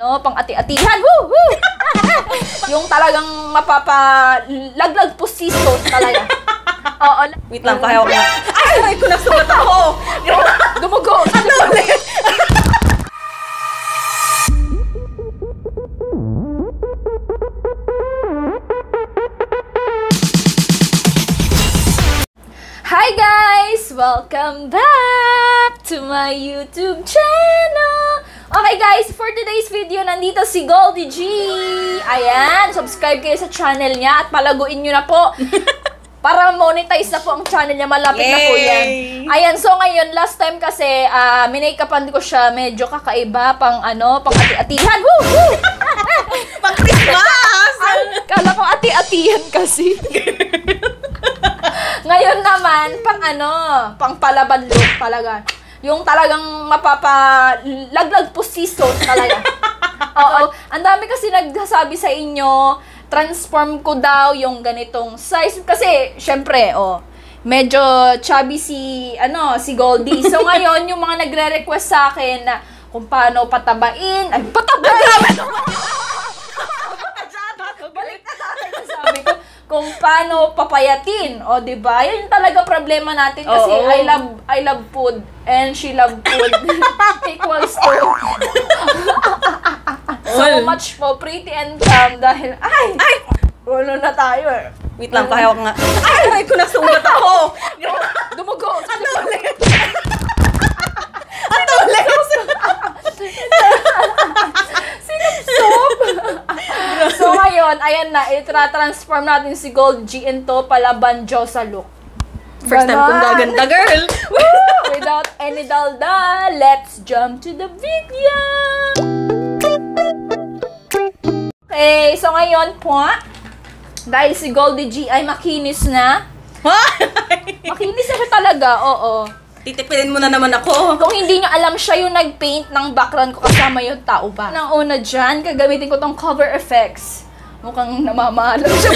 No, pang ati-atihan. Woo! Yung talagang mapapalaglag po sisos talaga. Oo. Wait lang, pahayaw ko na. Ay, saray ko na sumat ako. Dumugo. Ano ulit? Hi guys! Welcome back to my YouTube channel! Okay guys, for today's video, nandito si Goldie G! Ayan, subscribe kayo sa channel niya at palaguin nyo na po para monetize na po ang channel niya. Malapit na po yan. Ayan, so ngayon, last time kasi minakeupan ko siya medyo kakaiba, pang ano, pang ati-atihan! Woo! Woo! Pang Christmas! Kala ko ati-atihan kasi. Ngayon naman, pang ano, pang palaban look talaga. Yung talagang mapapalaglag pusiso talaga. Oo. Ang dami kasi nagsasabi sa inyo, transform ko daw yung ganitong size. Kasi, syempre, medyo chubby si, ano, si Goldie. So ngayon, yung mga nagre-request sa akin na kung paano patabain. Ay, patabain! Balik na sa akin, sabi ko. Kung paano papayatin. O, diba? Yun talaga problema natin kasi I love food and she love food equals to so much po pretty and calm dahil ay! Ano na tayo eh. Wait lang, pahayaw ko nga. Ay! Aray ko na sumat ako! Dumugo! Ano ulit? Ano ulit? Sinupsop! So ngayon, ayan na, itra-transform natin si Gold G into palaban Diyosa look. First time kong gaganda, girl! Without any dalda, let's jump to the video! Okay, so ngayon po, dahil si Goldie G ay makinis na. Makinis na talaga, oo. Titipinin mo na naman ako. Kung hindi nyo alam, siya yung nag-paint ng background ko kasama yung tao ba. Nang una dyan, gagamitin ko tong cover effects. Mukhang namamahalan siya.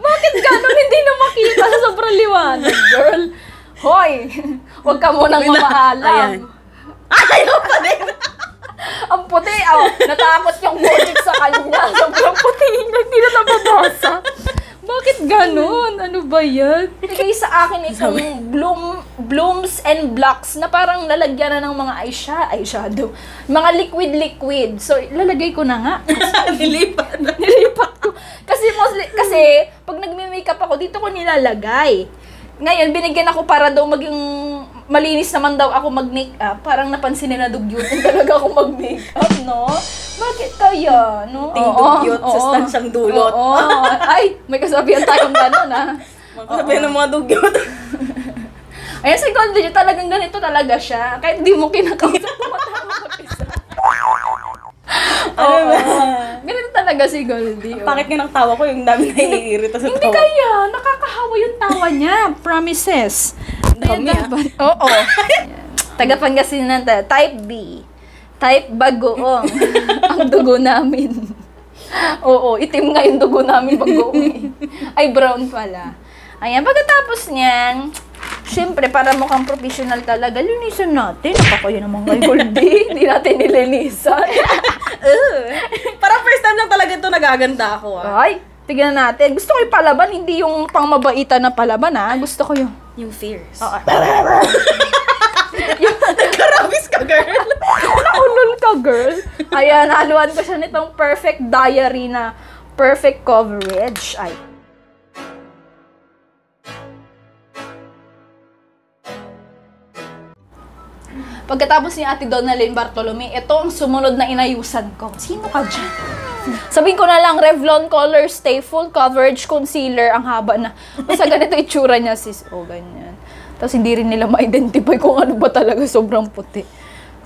Bakit ganun hindi na makita sa sobrang liwanag, girl? Hoy! Huwag ka munang mamaalam. Ayaw pa din! Ang puti! Oh, natakot yung logic sa kanya. Sobrang puti niya, hindi na nababasa. Bakit ganun? Ano ba yan? Bigay sa akin itong blooms and blocks na parang lalagyan na ng mga eyeshadow. Mga liquid. So, lalagay ko na nga. Nilipat. Nilipat ko. Kasi mostly, pag nagme-makeup ako, dito ko nilalagay. Ngayon, binigyan ako para daw maging malinis naman daw ako mag-makeup. Parang napansin nila dugyutin talaga ako mag-makeup, no? Bakit kaya? No? Ting-dugyot sa stansyang dulot. Ay, may kasabihan tayong gano'n, ha? May kasabihan ng mga dugyot. Ayan, si Goldie, talagang ganito talaga siya. Kahit di mo kinakausap, tumatama ka isa. Ganito talaga si Goldie. Bakit nga ng tawa ko, yung dami na iniirita sa tawa. Hindi kaya, nakakahawa yung tawa niya. Promises. Dami, ha? Oo. Taga-Pangasinan tayo. Type B. Type Bagoong. Ang dugo namin. Oo, itim nga yung dugo namin bagoong eh. Ay, brown pala. Ayan, pagkatapos niyan, syempre, para mukhang professional talaga, linisan natin. Nakakayo naman kay Goldie. Hindi natin nilinisan. Parang first time lang talaga ito nagaganda ako. Ay, tignan natin. Gusto ko yung palaban, hindi yung pang mabaita na palaban ha. Gusto ko yung... Yung fierce. Oo. Karabis ka, girl. Naunol ka, girl. Ayan, haluan ko siya nitong perfect diary na perfect coverage. Ay. Pagkatapos ni Ate Donalyn Bartolome, ito ang sumunod na inayusan ko. Sino ka dyan? Sabihin ko na lang, Revlon Color Stay Full Coverage Concealer. Ang haba na. Basta ganito itsura niya, sis. O, ganyan. Tapos hindi rin nila ma-identify kung ano ba talaga, sobrang puti.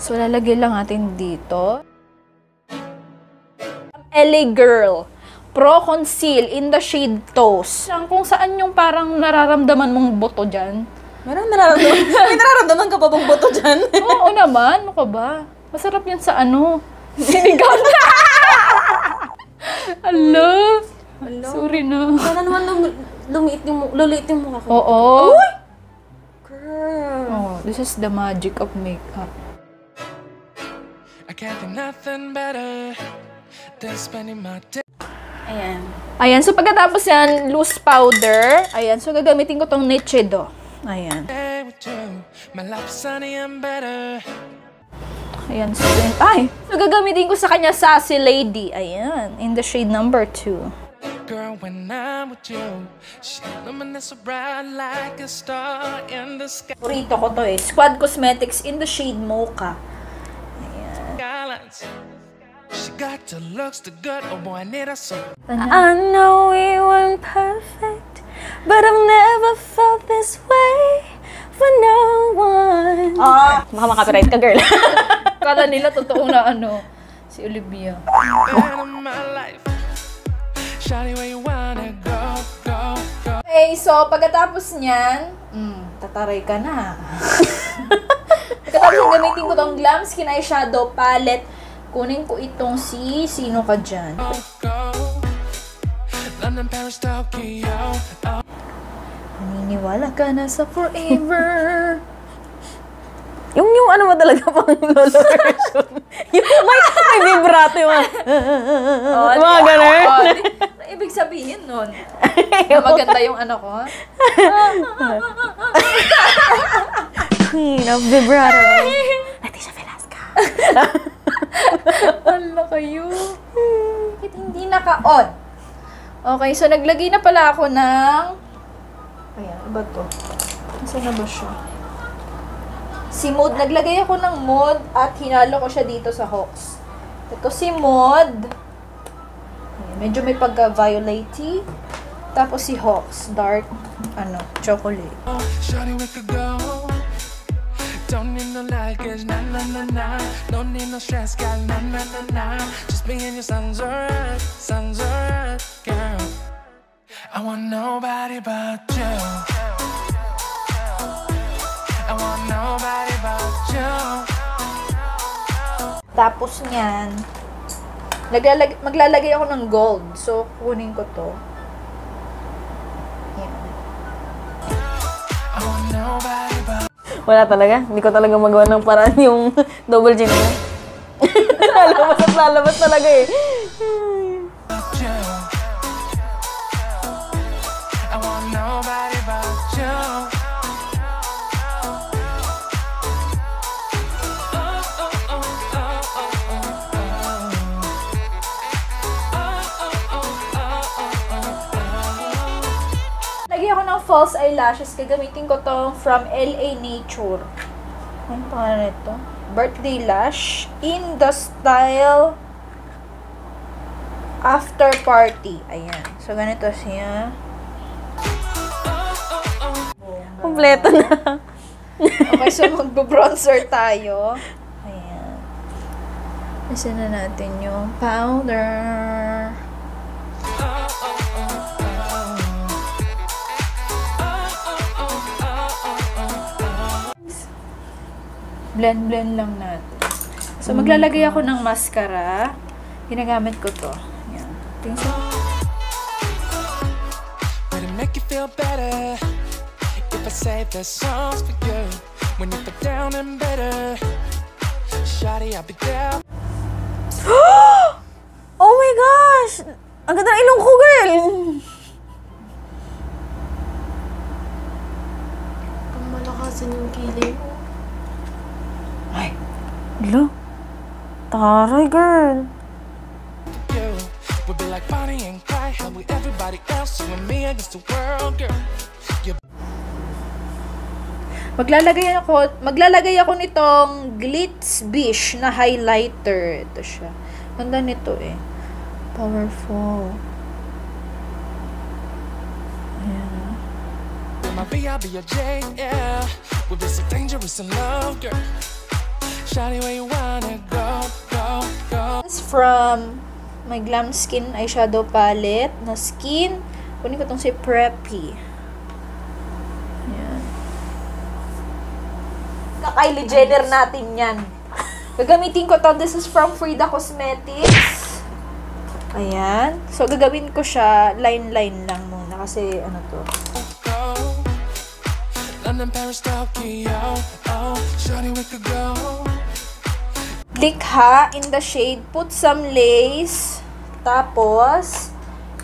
So, lalagay lang natin dito. LA Girl Pro Conceal in the shade Toast. Kung saan yung parang nararamdaman mong boto dyan. Marang nararamdaman? May nararamdaman ka pa bang boto dyan? Oo naman, ano ka ba? Masarap yan sa ano? Sinigaw na! Hello? Hello? Sorry na. Sana naman luliit yung mukha ko. Oo. Uy! This is the magic of makeup. can't do nothing better than spending my day. Ayan. Ayan, so pagkatapos yan, loose powder. Ayan, so gagamitin ko tong Nechido. Ayan. Ayan, so ay! So gagamitin ko sa kanya Sassy Lady. Ayan, in the shade number 2. Girl, when I'm with you, she luminous so bright like a star in the sky. Favorito ko to eh. Squad Cosmetics in the shade Mocha. Ayan. She got the looks, the good, oh boy, I need her so. I know we weren't perfect, but I've never felt this way for no one. Ah, baka makapiright ka, girl. Kala nila totoo na ano, si Olivia. Okay, so pagkatapos niyan, tataray ka na. Pagkatapos yung gamitin ko tong Glam Skin Eyeshadow Palette, kunin ko itong si Sino Ka Dyan. Naniniwala ka na sa forever. yung ano mo talaga pang lolo version. Yung may vibrato yung mga ganun. Ibig sabihin nun, na maganda yung ano ko. Queen of vibrato. Letisha Velasca. Wala kayo. Bakit hindi naka-on? Okay, so naglagay na pala ako ng... Ayan, iba to. Saan na ba siya? Si Mod. Naglagay ako ng Mod at hinalo ko siya dito sa Hawks. Ito si Mod. Ayan, medyo may pagka-violety. Tapos si Hawks. Dark, ano, chocolate. Don't need no luggage, na na na na. Don't need no stress, girl, na na na na. Just me and your sons are right, girl. I want nobody but you. I want nobody but you. Tapos niyan, maglalagay ako ng gold, so kunin ko to. Yan. I want nobody but. Wala talaga. Hindi ko talaga magawa ng paraan yung double chin mo. Lalabas at lalabas talaga eh. False eyelashes, gagamitin ko tong from LA Nature. Ano pangalan nito? Birthday Lash in the style After Party. Ayan. So, ganito siya. Kompleto na. Okay, so magbo-bronzer tayo. Ayan. Isa na natin yung powder. Blend-blend lang natin. So, maglalagay ako ng mascara. Ginagamit ko to. Ayan. Tingnan mo. Oh my gosh! Ang ganda ng ilong ko, girl! Ang malakasan yung kilay ko. Hello? Taray, girl. Maglalagay ako nitong Glitz Bish na highlighter. Ito siya. Ganda nito eh. Powerful. Ayan. We'll be so dangerous in love, girl. It's from my Glam Skin Eyeshadow Palette na Skin. Kunin ko itong si Preppy. Ayan. Kylie Jenner natin yan. Gagamitin ko ito. This is from Frida Cosmetics. Ayan. So, gagawin ko siya line-line lang muna kasi ano to. London, Paris, Tokyo. Oh, shawty, we could go. Stick ha, in the shade Put Some Lace. Tapos,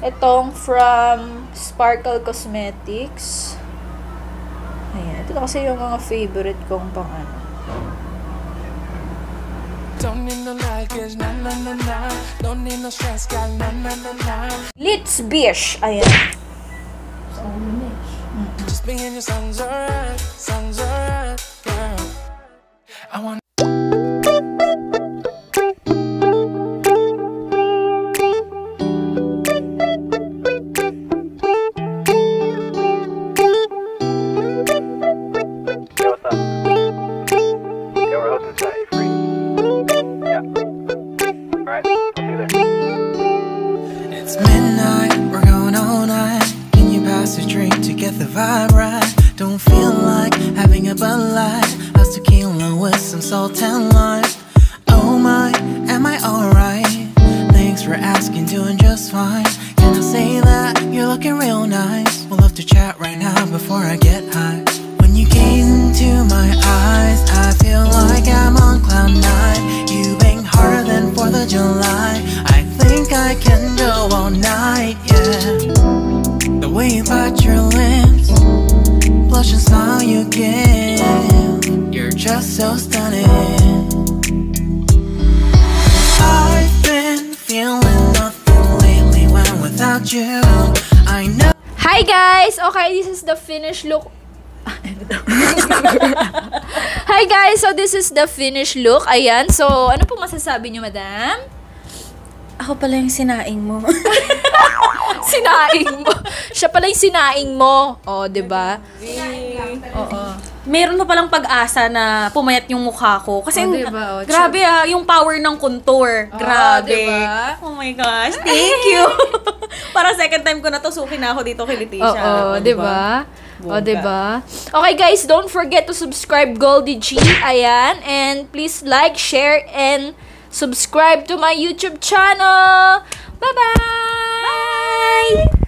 itong from Sparkle Cosmetics. Ayan, ito kasi yung mga favorite kong pang ano. Glitz Bish. Ayan. Just be in your songs are right, songs are right, girl. I want Hi guys! Okay, this is the finished look. Hi guys! So this is the finished look. Ayan. So, ano po masasabi nyo, madam? Ako pala yung sinaing mo. Sinaing mo? Siya pala yung sinaing mo. O, oh, diba? Oo. Oh. Meron pa palang pag-asa na pumayat yung mukha ko. Kasi, oh, diba? Oh, grabe ah, yung power ng contour. Oh, grabe. Diba? Oh my gosh, thank you. Para second time ko na to, suki na ako dito kay Letisha. Oo, diba? O, diba? Okay guys, don't forget to subscribe Goldie G. Ayan. And please like, share, and subscribe to my YouTube channel. Bye-bye! Bye!